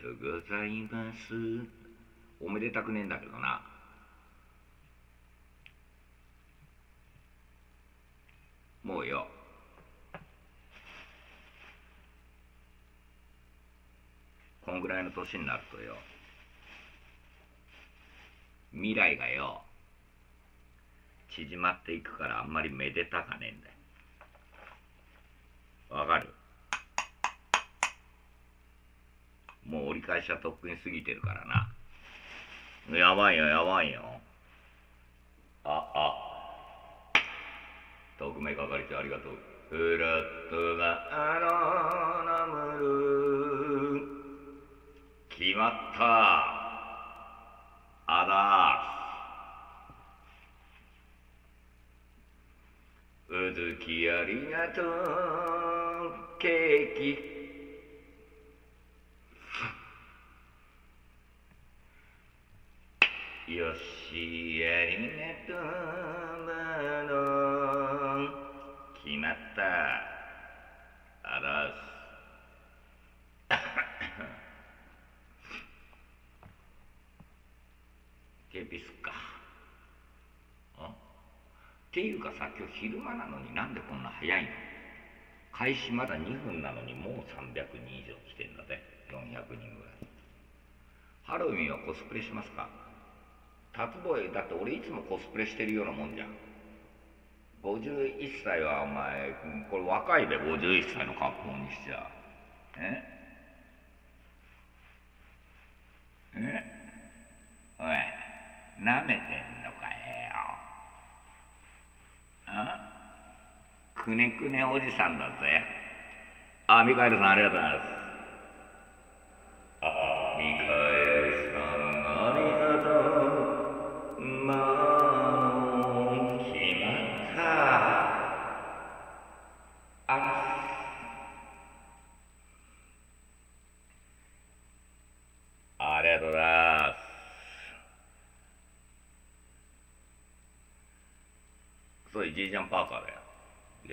とうございます。おめでたくねえんだけどな。もうよ。こんぐらいの年になるとよ。未来がよ。縮まっていくからあんまりめでたかねえんだよ。わかる？もう折り返しはとっくに過ぎてるからな。やばいよ、やばいよ。特命係長ありがとう。フラットがあのむる。決まった。あだ。うずきありがとう。ケーキ。よし、ありがとう、マロン。決まった。あらす。ケビスか。っていうかさ、今日昼間なのになんでこんな早いの？開始まだ2分なのにもう300人以上来てんだぜ。400人ぐらい。ハロウィンはコスプレしますか？タツボエだって俺いつもコスプレしてるようなもんじゃん。51歳はお前これ若いべ。51歳の格好にしちゃええおい、なめてんのかよ。くねくねおじさんだぜ。あ、ミカエルさんありがとうございます。ジージャンパーカーだよ。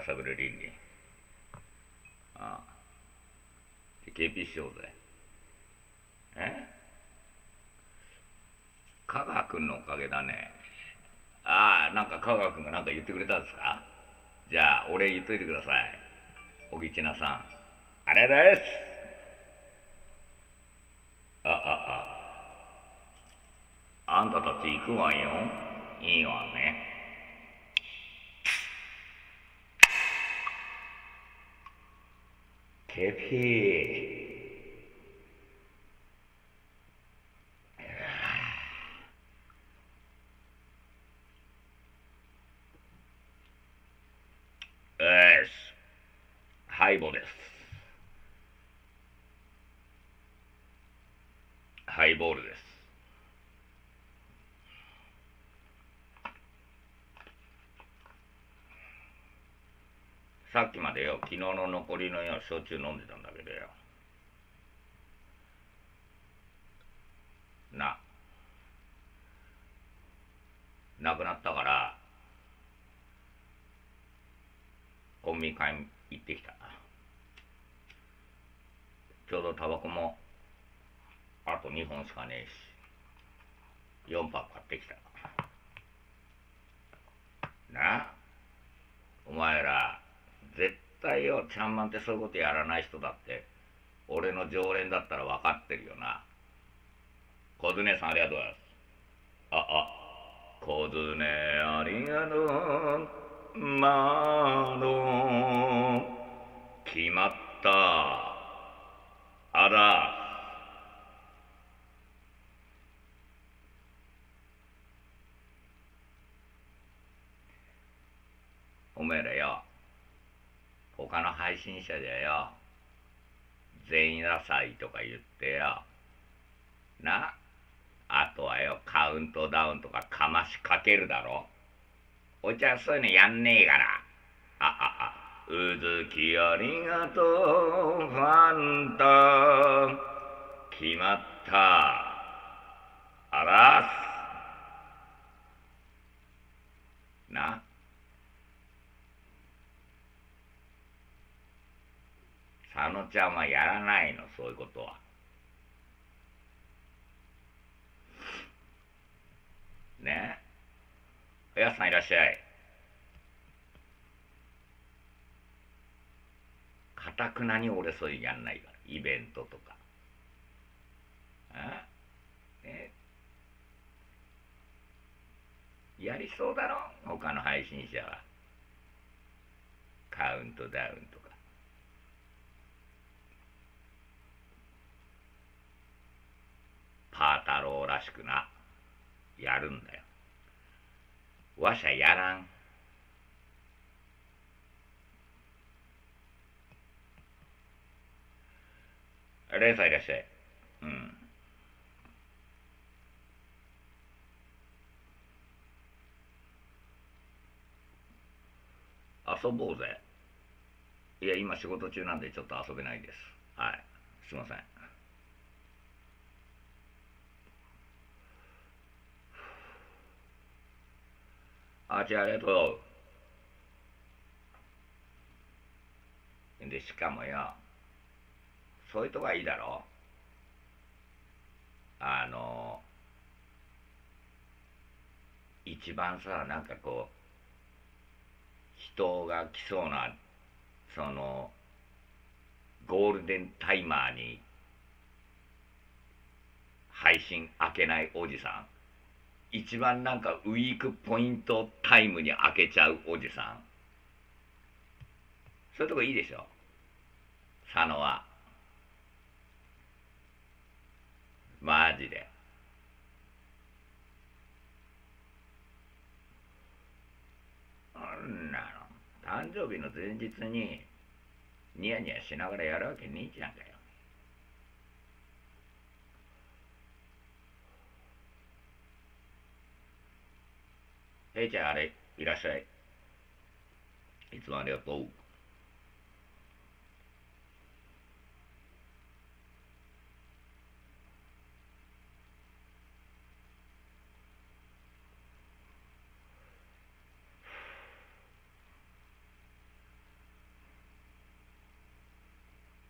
やさぐれ倫理。ああ。KP しようぜ。香川君のおかげだね。ああ、なんか香川君が何か言ってくれたんですか？じゃあ、お礼言っといてください。おぎちなさん。あれです。あんたたち行くわよ。いいわね。ケピー、よし、ハイボです。ハイボールです。さっきまでよ、昨日の残りのよ、焼酎飲んでたんだけどよ。なくなったから、コンビニ買いに行ってきた。ちょうどタバコも、あと2本しかねえし、4パック買ってきた。な、お前ら、絶対よ、ちゃんまんってそういうことやらない人だって俺の常連だったら分かってるよな。小津姉さんありがとうございます。小津姉ありがとう、まど決まった。あらおめえらよ、他の配信者でよ、前夜祭とか言ってよ、な、あとはよ、カウントダウンとかかましかけるだろ。お茶そういうのやんねえから。うずきありがとう、ファンタ。決まった。あらす。な。佐野ちゃんはやらないの、そういうことは。ね。おやすさんいらっしゃい。かたくなに俺そういうやんないから、イベントとか。ああね、やりそうだろ、他の配信者は。カウントダウンとか。パー太郎らしくな、やるんだよ。わしゃやらん。レイさんいらっしゃい。うん。遊ぼうぜ。いや、今仕事中なんでちょっと遊べないです。はい。すいません。あちゃありがとう。で、しかもよ、そういうとこはいいだろう。一番さ、なんかこう、人が来そうな、そのゴールデンタイマーに配信開けないおじさん、一番なんかウィークポイントタイムに開けちゃうおじさん、そういうとこいいでしょ、佐野は。マジで。なんなの、誕生日の前日にニヤニヤしながらやるわけねえじゃんかよ。ヘイちゃん、あれいらっしゃい。いつもありがとう。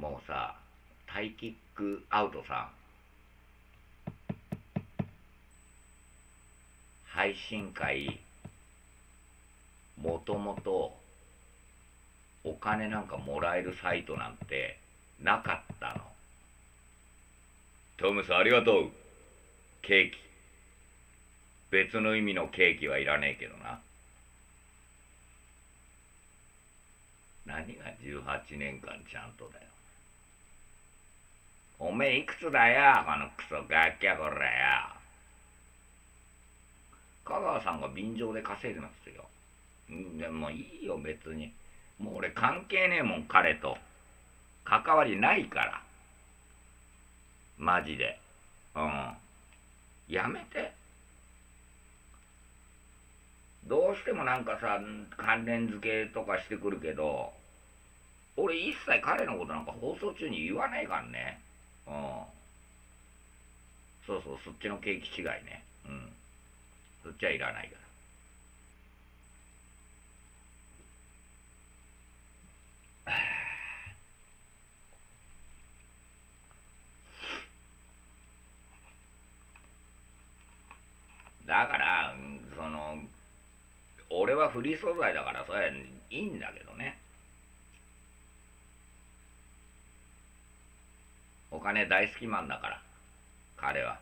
もうさ、タイキックアウトさ、配信会、もともとお金なんかもらえるサイトなんてなかったの。トムさんありがとう。ケーキ。別の意味のケーキはいらねえけどな。何が18年間ちゃんとだよ。おめえいくつだよ、このクソガキャこれよ。香川さんが便乗で稼いでますよ。でもいいよ、別に。もう俺関係ねえもん、彼と。関わりないから。マジで。うん。やめて。どうしてもなんかさ、関連付けとかしてくるけど、俺一切彼のことなんか放送中に言わないからね。うん。そうそう、そっちの景気違いね。うん。そっちはいらないから。だから、その、俺はフリー素材だから、それいいんだけどね。お金大好きマンだから彼は。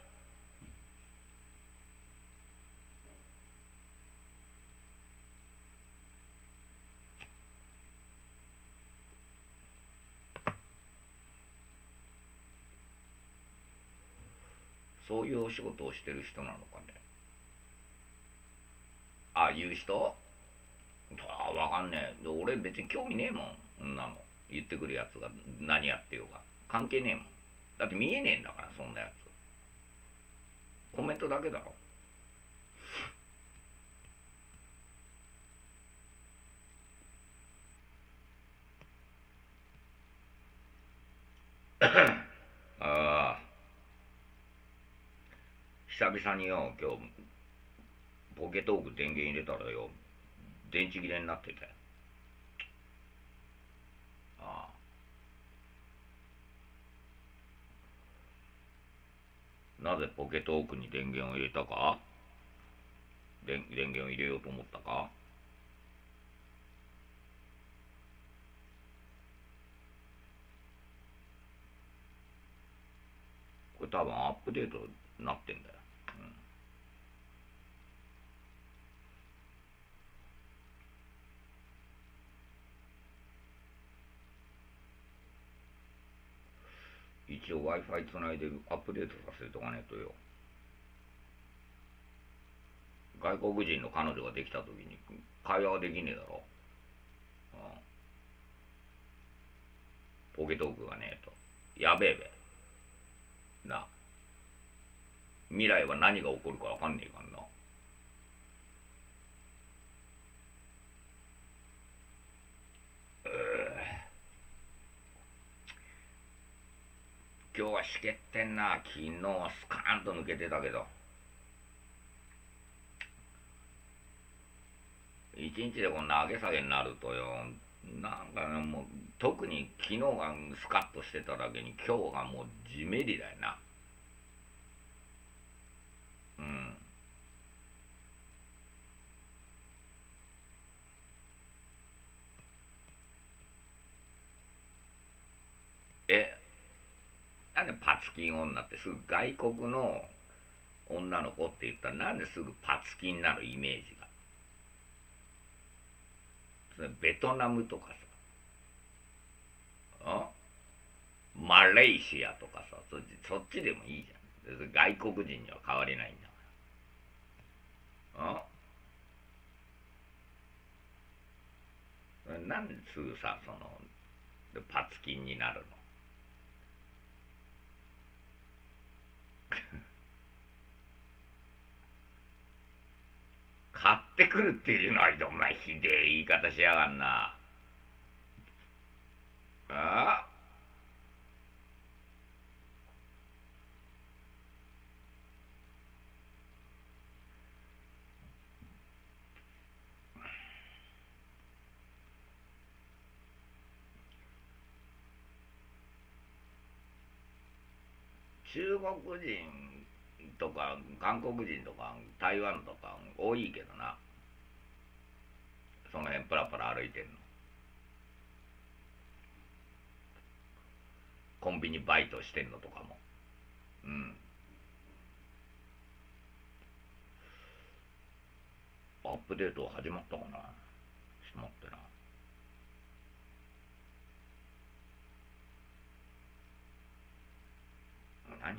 そういうお仕事をしてる人なのかね。ああいう人、ああ分かんねえ。俺別に興味ねえもん、そんなの言ってくるやつが何やってようが関係ねえもん。だって見えねえんだから、そんなやつ。コメントだけだろ。ああ。久々によ、今日、ポケトーク電源入れたらよ、電池切れになってたよ。ああ。なぜポケトークに電源を入れたか電源を入れようと思ったか。これ多分アップデートになってんだよ。一応 Wi-Fi つないでアップデートさせとかねえとよ。外国人の彼女ができた時に会話はできねえだろ。ポケトークがねえと。やべえべ。な。未来は何が起こるかわかんねえからな。今日はしけってんな。昨日はスカーンと抜けてたけど、一日でこんな上げ下げになるとよ、なんかね、もう特に昨日がスカッとしてただけに今日がもう地めりだよな。うん。なんでパツキン女ってすぐ外国の女の子って言ったらなんですぐパツキンなのイメージが。それベトナムとかさ、マレーシアとかさ、そっちでもいいじゃん。外国人には変われないんだから。なんですぐさ、そのパツキンになるの。買ってくるっていうのはどんなひでえ言い方しやがんな。ああ、中国人とか韓国人とか台湾とか多いけどな、その辺プラプラ歩いてんの。コンビニバイトしてんのとかも。アップデート始まったかな。しまってな。何？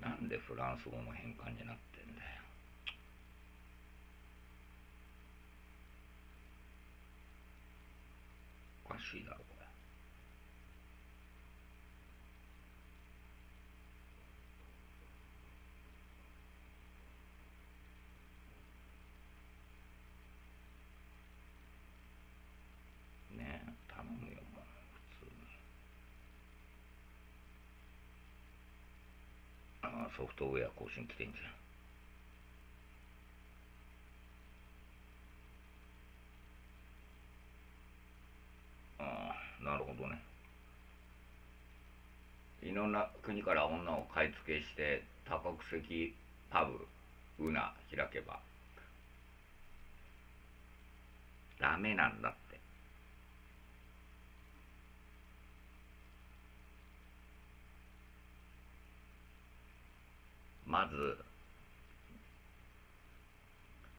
なんでフランス語の変換になってんだよ。おかしいだろこれ。ソフトウェア更新来てんじゃん。ああ、なるほどね。いろんな国から女を買い付けして多国籍パブウナ開けばダメなんだって。まず